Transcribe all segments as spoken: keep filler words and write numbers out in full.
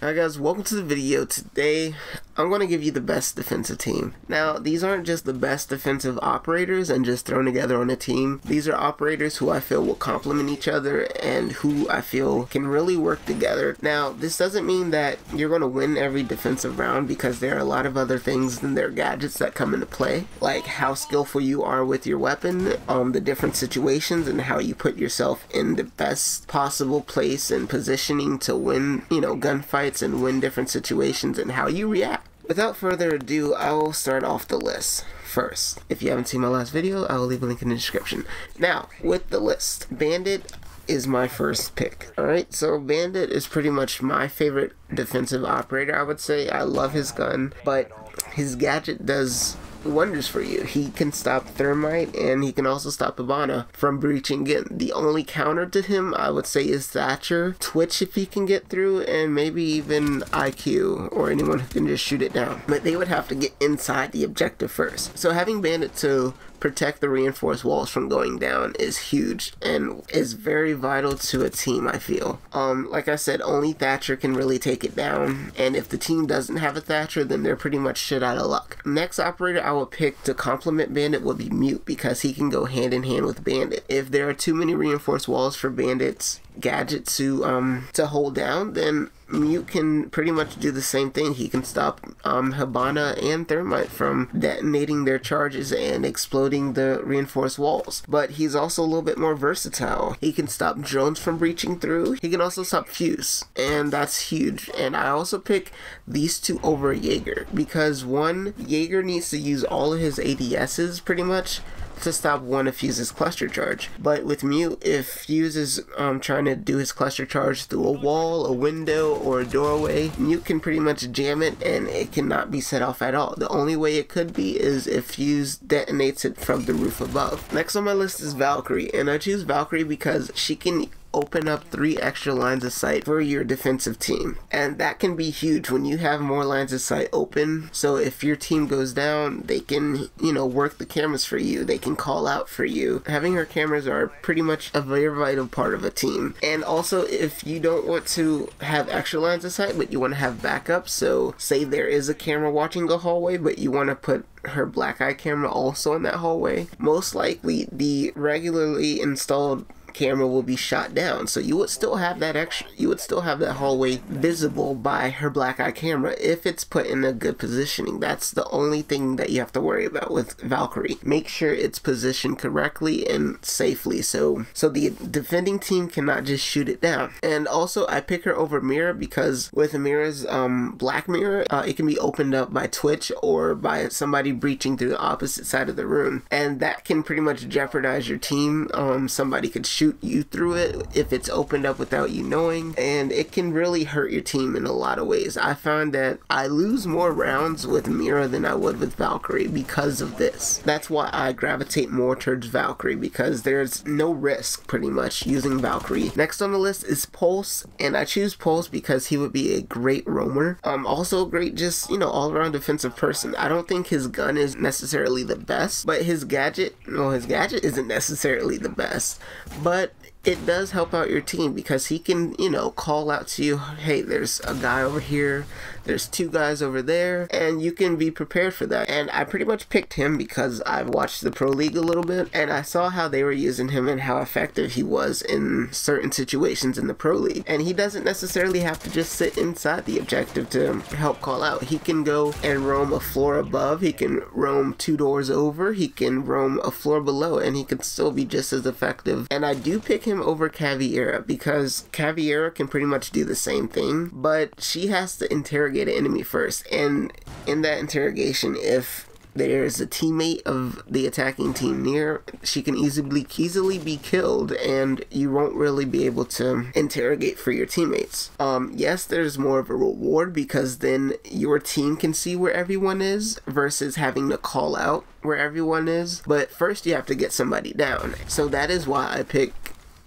Alright guys, welcome to the video. Today I'm going to give you the best defensive team. Now these aren't just the best defensive operators and just thrown together on a team. These are operators who I feel will complement each other and who I feel can really work together. Now this doesn't mean that you're going to win every defensive round, because there are a lot of other things than their gadgets that come into play, like how skillful you are with your weapon, um, the different situations, and how you put yourself in the best possible place and positioning to win, you know, gunfights and win different situations, and how you react. Without further ado, I will start off the list. First, if you haven't seen my last video, I will leave a link in the description. Now, with the list, Bandit is my first pick. Alright, so Bandit is pretty much my favorite defensive operator, I would say. I love his gun, but his gadget does wonders for you. He can stop Thermite, and he can also stop Hibana from breaching in. The only counter to him, I would say, is Thatcher, Twitch if he can get through, and maybe even I Q, or anyone who can just shoot it down. But they would have to get inside the objective first. So having Bandit to protect the reinforced walls from going down is huge and is very vital to a team, I feel. Um, like I said, only Thatcher can really take it down, and if the team doesn't have a Thatcher, then they're pretty much shit out of luck. Next operator I would pick to complement Bandit would be Mute, because he can go hand in hand with Bandit. If there are too many reinforced walls for Bandit's gadget to um to hold down, then Mute can pretty much do the same thing. He can stop um, Hibana and Thermite from detonating their charges and exploding the reinforced walls. But he's also a little bit more versatile. He can stop drones from breaching through. He can also stop Fuse, and that's huge. And I also pick these two over Jaeger, because one, Jaeger needs to use all of his A D Ss pretty much to stop one of Fuse's cluster charge. But with Mute, if Fuse is um, trying to do his cluster charge through a wall, a window, or a doorway, Mute can pretty much jam it and it cannot be set off at all. The only way it could be is if Fuse detonates it from the roof above. Next on my list is Valkyrie, and I choose Valkyrie because she can open up three extra lines of sight for your defensive team, and that can be huge when you have more lines of sight open. So if your team goes down, they can, you know, work the cameras for you, they can call out for you. Having her cameras are pretty much a very vital part of a team. And also, if you don't want to have extra lines of sight but you want to have backup, so say there is a camera watching a hallway but you want to put her black eye camera also in that hallway, most likely the regularly installed camera will be shot down, so you would still have that extra you would still have that hallway visible by her black eye camera if it's put in a good positioning. That's the only thing that you have to worry about with Valkyrie. Make sure it's positioned correctly and safely, so so the defending team cannot just shoot it down. And also I pick her over Mira, because with Mira's um black mirror, uh, it can be opened up by Twitch or by somebody breaching through the opposite side of the room, and that can pretty much jeopardize your team. Um somebody could shoot shoot you through it if it's opened up without you knowing, and it can really hurt your team in a lot of ways. I found that I lose more rounds with Mira than I would with Valkyrie because of this. That's why I gravitate more towards Valkyrie, because there's no risk pretty much using Valkyrie. Next on the list is Pulse, and I choose Pulse because he would be a great roamer. Um, also a great, just, you know, all-around defensive person. I don't think his gun is necessarily the best, but his gadget, well, his gadget isn't necessarily the best, but But it does help out your team, because he can, you know, call out to you, hey, there's a guy over here, there's two guys over there, and you can be prepared for that. And I pretty much picked him because I've watched the Pro League a little bit, and I saw how they were using him and how effective he was in certain situations in the Pro League. And he doesn't necessarily have to just sit inside the objective to help call out. He can go and roam a floor above, he can roam two doors over, he can roam a floor below, and he can still be just as effective. And I do pick him over Caviera, because Caviera can pretty much do the same thing, but she has to interrogate an enemy first, and in that interrogation, if there's a teammate of the attacking team near, she can easily easily be killed, and you won't really be able to interrogate for your teammates. Um, yes, there's more of a reward, because then your team can see where everyone is versus having to call out where everyone is, but first you have to get somebody down. So that is why I pick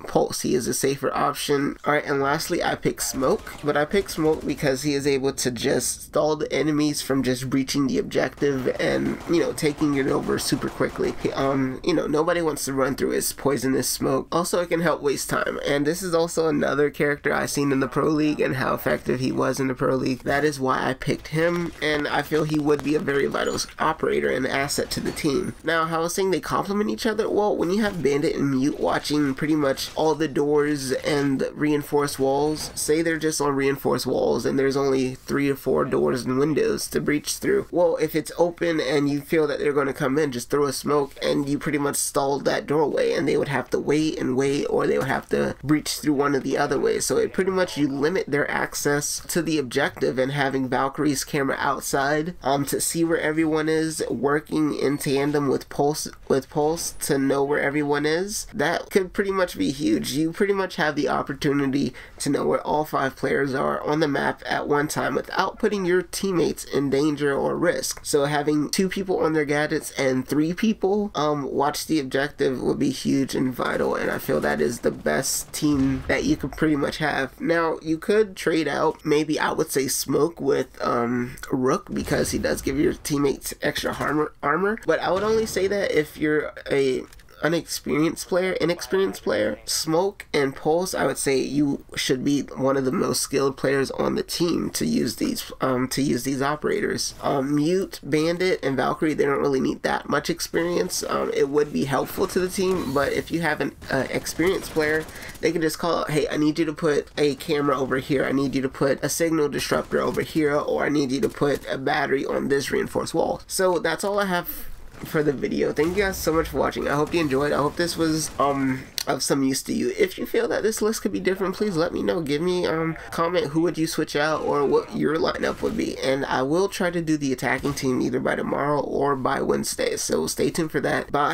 Pulse. He is a safer option. Alright, and lastly, I picked Smoke. But I picked Smoke because he is able to just stall the enemies from just breaching the objective and, you know, taking it over super quickly. Um, you know, nobody wants to run through his poisonous smoke. Also, it can help waste time. And this is also another character I've seen in the Pro League and how effective he was in the Pro League. That is why I picked him, and I feel he would be a very vital operator and asset to the team. Now, how I was saying they complement each other? Well, when you have Bandit and Mute watching pretty much all the doors and reinforced walls, say they're just on reinforced walls and there's only three to four doors and windows to breach through. Well, if it's open and you feel that they're going to come in, just throw a smoke and you pretty much stalled that doorway, and they would have to wait and wait, or they would have to breach through one of the other ways. So it pretty much, you limit their access to the objective, and having Valkyrie's camera outside um to see where everyone is, working in tandem with Pulse with Pulse to know where everyone is, that could pretty much be huge. You pretty much have the opportunity to know where all five players are on the map at one time without putting your teammates in danger or risk. So having two people on their gadgets and three people um watch the objective would be huge and vital, and I feel that is the best team that you could pretty much have. Now, you could trade out, maybe I would say Smoke with um Rook, because he does give your teammates extra armor armor, but I would only say that if you're a unexperienced player, inexperienced player. Smoke and Pulse, I would say you should be one of the most skilled players on the team to use these um, to use these operators. Um, Mute, Bandit, and Valkyrie, they don't really need that much experience. Um, it would be helpful to the team, but if you have an uh, experienced player, they can just call out, hey, I need you to put a camera over here, I need you to put a signal disruptor over here, or I need you to put a battery on this reinforced wall. So that's all I have for the video. Thank you guys so much for watching. I hope you enjoyed. I hope this was um of some use to you. If you feel that this list could be different, please let me know. Give me um comment who would you switch out or what your lineup would be, and I will try to do the attacking team either by tomorrow or by Wednesday, so stay tuned for that. Bye.